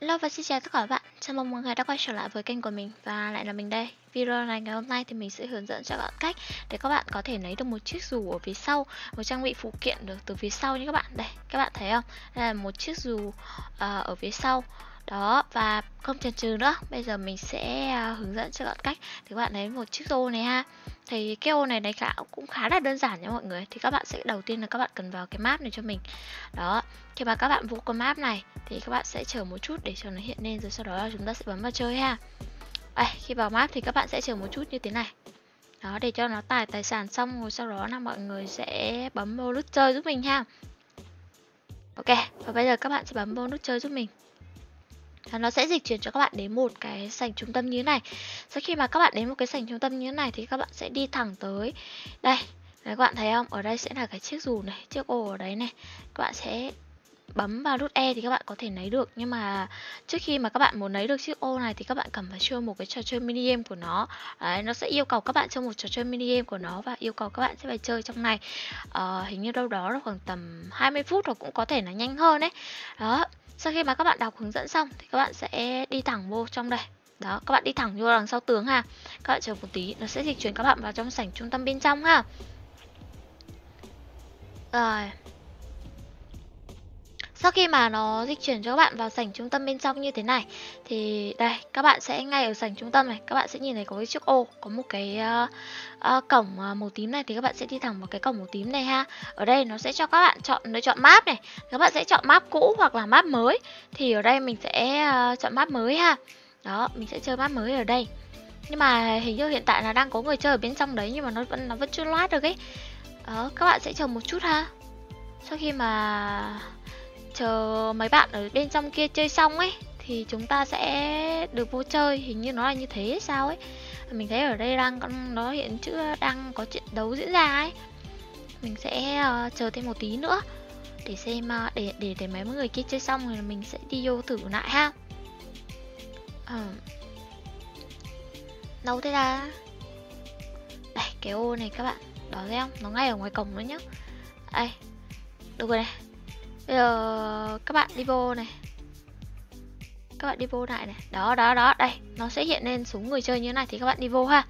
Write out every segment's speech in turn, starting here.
Hello và xin chào tất cả các bạn. Chào mừng mọi người đã quay trở lại với kênh của mình và lại là mình đây. Video này ngày hôm nay thì mình sẽ hướng dẫn cho các bạn cách để các bạn có thể lấy được một chiếc dù ở phía sau, một trang bị phụ kiện được từ phía sau như các bạn. Đây, các bạn thấy không? Đây là một chiếc dù ở phía sau. Đó, và không chần chừ nữa, bây giờ mình sẽ hướng dẫn cho các bạn cách thì các bạn lấy một chiếc ô này ha. Thì cái ô này đánh cạo cũng khá là đơn giản nha mọi người. Thì các bạn sẽ đầu tiên là các bạn cần vào cái map này cho mình. Đó, khi mà các bạn vô cái map này thì các bạn sẽ chờ một chút để cho nó hiện lên, rồi sau đó là chúng ta sẽ bấm vào chơi ha. Khi vào map thì các bạn sẽ chờ một chút như thế này. Đó, để cho nó tải tài sản xong rồi sau đó là mọi người sẽ bấm vô nút chơi giúp mình ha. Ok, và bây giờ các bạn sẽ bấm vô nút chơi giúp mình. Nó sẽ dịch chuyển cho các bạn đến một cái sảnh trung tâm như thế này. Sau khi mà các bạn đến một cái sảnh trung tâm như thế này thì các bạn sẽ đi thẳng tới đây. Đấy, các bạn thấy không? Ở đây sẽ là cái chiếc dù này, chiếc ô ở đấy này. Các bạn sẽ bấm vào nút E thì các bạn có thể lấy được. Nhưng mà trước khi mà các bạn muốn lấy được chiếc ô này thì các bạn cần phải chơi một cái trò chơi mini game của nó. Đấy, nó sẽ yêu cầu các bạn chơi một trò chơi mini game của nó và yêu cầu các bạn sẽ phải chơi trong này hình như đâu đó là khoảng tầm 20 phút hoặc cũng có thể là nhanh hơn đấy. Đó, sau khi mà các bạn đọc hướng dẫn xong thì các bạn sẽ đi thẳng vô trong đây. Đó, các bạn đi thẳng vô đằng sau tướng ha. Các bạn chờ một tí, nó sẽ dịch chuyển các bạn vào trong sảnh trung tâm bên trong ha. Rồi, sau khi mà nó dịch chuyển cho các bạn vào sảnh trung tâm bên trong như thế này thì đây, các bạn sẽ ngay ở sảnh trung tâm này, các bạn sẽ nhìn thấy có cái chiếc ô, có một cái cổng màu tím này thì các bạn sẽ đi thẳng vào cái cổng màu tím này ha. Ở đây nó sẽ cho các bạn chọn, nó chọn map này, các bạn sẽ chọn map cũ hoặc là map mới. Thì ở đây mình sẽ chọn map mới ha. Đó, mình sẽ chơi map mới ở đây. Nhưng mà hình như hiện tại là đang có người chơi ở bên trong đấy nhưng mà nó vẫn chưa load được ấy. Đó, các bạn sẽ chờ một chút ha. Sau khi mà chờ mấy bạn ở bên trong kia chơi xong ấy thì chúng ta sẽ được vô chơi, hình như nó là như thế sao ấy. Mình thấy ở đây nó hiện chữ đang có trận đấu diễn ra ấy. Mình sẽ chờ thêm một tí nữa để xem, để mấy người kia chơi xong rồi mình sẽ đi vô thử lại ha. Đâu thế là đây, cái ô này các bạn đó thấy không, nó ngay ở ngoài cổng nữa nhá. Đây, được rồi này. Bây giờ các bạn đi vô này. Các bạn đi vô lại này. Đó, đó, đó. Đây, nó sẽ hiện lên số người chơi như thế này thì các bạn đi vô ha.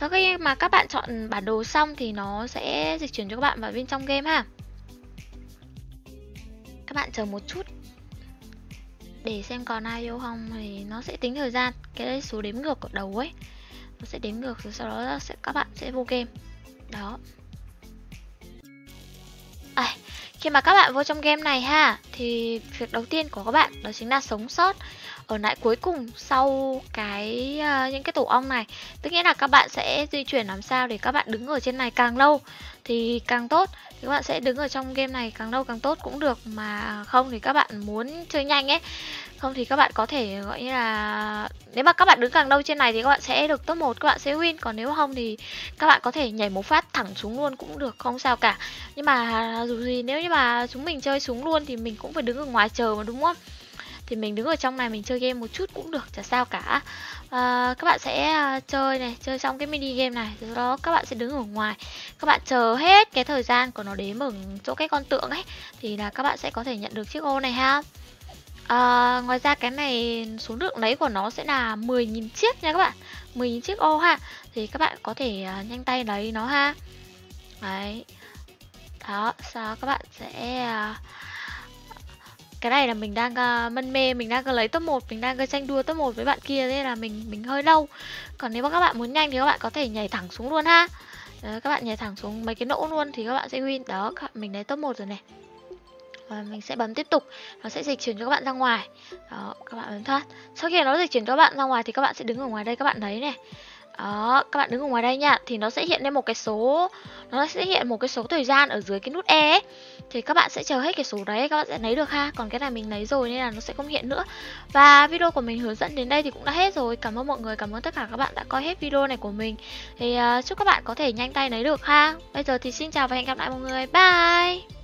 Sau khi mà các bạn chọn bản đồ xong thì nó sẽ dịch chuyển cho các bạn vào bên trong game ha. Các bạn chờ một chút để xem còn ai vô không thì nó sẽ tính thời gian. Cái đấy số đếm ngược ở đầu ấy, nó sẽ đếm ngược rồi sau đó các bạn sẽ vô game. Đó. Khi mà các bạn vô trong game này ha thì việc đầu tiên của các bạn đó chính là sống sót ở lại cuối cùng sau cái những cái tổ ong này. Tức nghĩa là các bạn sẽ di chuyển làm sao để các bạn đứng ở trên này càng lâu thì càng tốt. Thì các bạn sẽ đứng ở trong game này càng lâu càng tốt cũng được, mà không thì các bạn muốn chơi nhanh ấy. Không thì các bạn có thể gọi như là nếu mà các bạn đứng càng lâu trên này thì các bạn sẽ được top 1, các bạn sẽ win. Còn nếu không thì các bạn có thể nhảy một phát thẳng xuống luôn cũng được, không sao cả. Nhưng mà dù gì nếu như mà chúng mình chơi xuống luôn thì mình cũng phải đứng ở ngoài chờ mà, đúng không? Thì mình đứng ở trong này mình chơi game một chút cũng được, chả sao cả. Các bạn sẽ chơi này, chơi xong cái mini game này, sau đó các bạn sẽ đứng ở ngoài. Các bạn chờ hết cái thời gian của nó đếm ở chỗ cái con tượng ấy thì là các bạn sẽ có thể nhận được chiếc ô này ha. Ngoài ra cái này số lượng lấy của nó sẽ là 10.000 chiếc nha các bạn, 10.000 chiếc ô ha. Thì các bạn có thể nhanh tay lấy nó ha. Đấy. Đó, sau các bạn sẽ cái này là mình đang mân mê, mình đang lấy top 1, mình đang tranh đua top 1 với bạn kia nên là mình hơi lâu. Còn nếu mà các bạn muốn nhanh thì các bạn có thể nhảy thẳng xuống luôn ha. Đó, các bạn nhảy thẳng xuống mấy cái nỗ luôn thì các bạn sẽ win. Đó, mình lấy top 1 rồi này. Và mình sẽ bấm tiếp tục, nó sẽ dịch chuyển cho các bạn ra ngoài. Đó, các bạn bấm thoát. Sau khi nó dịch chuyển cho các bạn ra ngoài thì các bạn sẽ đứng ở ngoài đây, các bạn thấy này. Đó, các bạn đứng ở ngoài đây nha. Thì nó sẽ hiện lên một cái số, nó sẽ hiện một cái số thời gian ở dưới cái nút E ấy. Thì các bạn sẽ chờ hết cái số đấy các bạn sẽ lấy được ha. Còn cái này mình lấy rồi nên là nó sẽ không hiện nữa. Và video của mình hướng dẫn đến đây thì cũng đã hết rồi. Cảm ơn mọi người, cảm ơn tất cả các bạn đã coi hết video này của mình. Thì chúc các bạn có thể nhanh tay lấy được ha. Bây giờ thì xin chào và hẹn gặp lại mọi người. Bye.